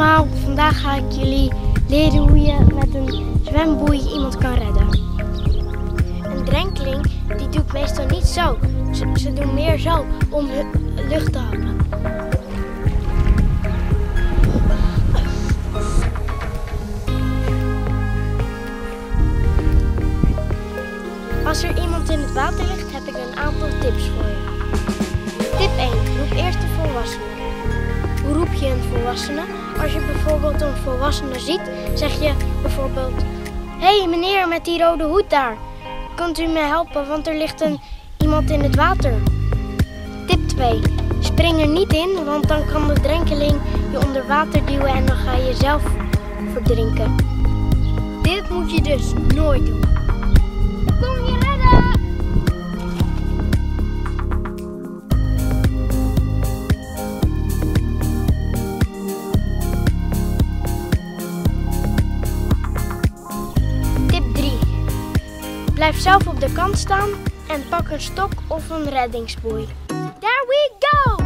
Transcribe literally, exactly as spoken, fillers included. allemaal, vandaag ga ik jullie leren hoe je met een zwemboei iemand kan redden. Een drenkeling die doet meestal niet zo, ze, ze doen meer zo om lucht te happen. Als er iemand in het water ligt, heb ik een aantal tips voor je. Tip één. Roep eerst een volwassene. Hoe roep je een volwassene? Als je bijvoorbeeld een volwassene ziet, zeg je bijvoorbeeld: "Hé hey, meneer met die rode hoed daar, kunt u me helpen, want er ligt een, iemand in het water." Tip twee. Spring er niet in, want dan kan de drenkeling je onder water duwen en dan ga je zelf verdrinken. Dit moet je dus nooit doen. Blijf zelf op de kant staan en pak een stok of een reddingsboei. There we go!